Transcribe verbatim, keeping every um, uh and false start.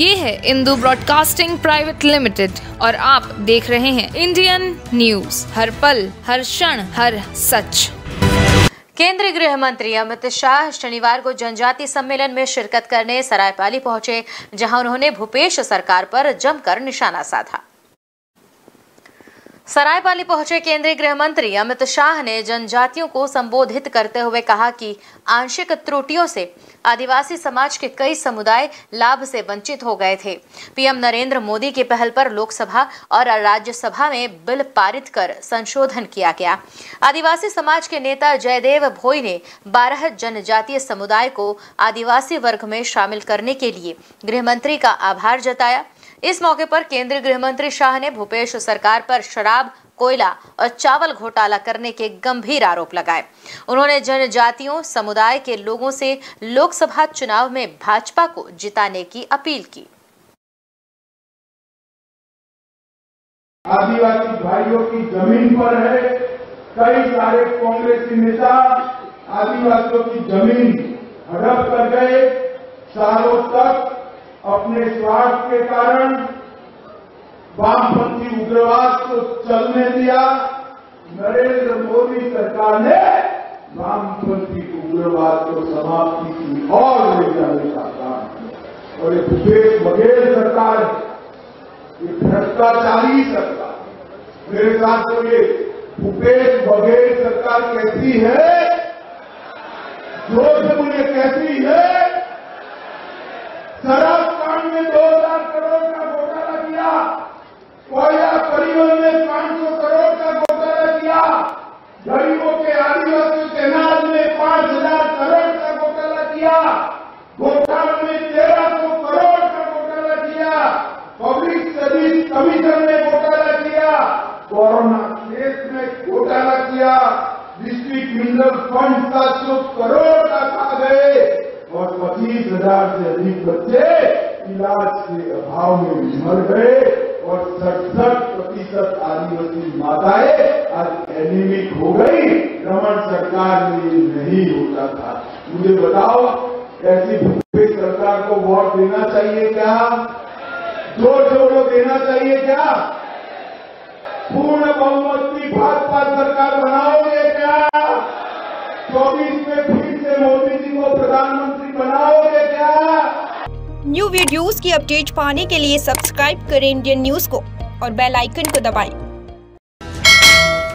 ये है Indu broadcasting private limited और आप देख रहे हैं इंडियन न्यूज, हर पल, हर क्षण, हर सच। केंद्रीय गृह मंत्री अमित शाह शनिवार को जनजातीय सम्मेलन में शिरकत करने सरायपाली पहुंचे, जहां उन्होंने भूपेश सरकार पर जमकर निशाना साधा। सरायपाली पहुंचे केंद्रीय गृह मंत्री अमित शाह ने जनजातियों को संबोधित करते हुए कहा कि आंशिक त्रुटियों से आदिवासी समाज के कई समुदाय लाभ से वंचित हो गए थे। पीएम नरेंद्र मोदी की पहल पर लोकसभा और राज्यसभा में बिल पारित कर संशोधन किया गया। आदिवासी समाज के नेता जयदेव भोई ने बारह जनजातीय समुदाय को आदिवासी वर्ग में शामिल करने के लिए गृह मंत्री का आभार जताया। इस मौके पर केंद्रीय गृह मंत्री शाह ने भूपेश सरकार पर शराब, कोयला और चावल घोटाला करने के गंभीर आरोप लगाए। उन्होंने जनजातियों समुदाय के लोगों से लोकसभा चुनाव में भाजपा को जिताने की अपील की। आदिवासी भाइयों की जमीन पर है, कई सारे कांग्रेसी नेता आदिवासियों की जमीन हड़प कर गए। सालों तक अपने स्वार्थ के कारण वामपंथी उग्रवाद को चलने दिया। नरेंद्र मोदी सरकार ने वामपंथी उग्रवाद को समाप्ति की और ले जाने का काम किया। और ये भूपेश बघेल सरकार, ये भ्रष्टाचारी सरकार, मेरे साथ तो ये भूपेश बघेल सरकार कहती है, जोर से मुझे कहती है, शराब कांड में दो हजार करोड़ का घोटाला किया, कोयला परिवहन में पांच सौ करोड़ का घोटाला किया, गरीबों के आदिवासी तैनात में पांच हजार करोड़ का घोटाला किया, घोटाले में तेरह सौ करोड़ का घोटाला किया, पब्लिक सर्विस कमीशन ने घोटाला किया, कोरोना केस में घोटाला किया, डिस्ट्रिक्ट मिनरल फंड सात सौ करोड़ का खा गए और पच्चीस हजार से अधिक बच्चे इलाज के अभाव में मर गए और सड़सठ प्रतिशत आदिवासी माताएं आज एनीमिक हो गई। रमन सरकार में ये नहीं होता था। मुझे बताओ, ऐसी भूपेश सरकार को वोट देना चाहिए क्या? जोर जोरों देना चाहिए क्या? पूर्ण बहुमत की भाजपा सरकार बनाओगे क्या? चौबीस में फिर से मोदी जी को प्रधानमंत्री बनाओगे क्या? न्यू वीडियोस की अपडेट पाने के लिए सब्सक्राइब करें इंडियन न्यूज़ को और बेल आइकन को दबाएं।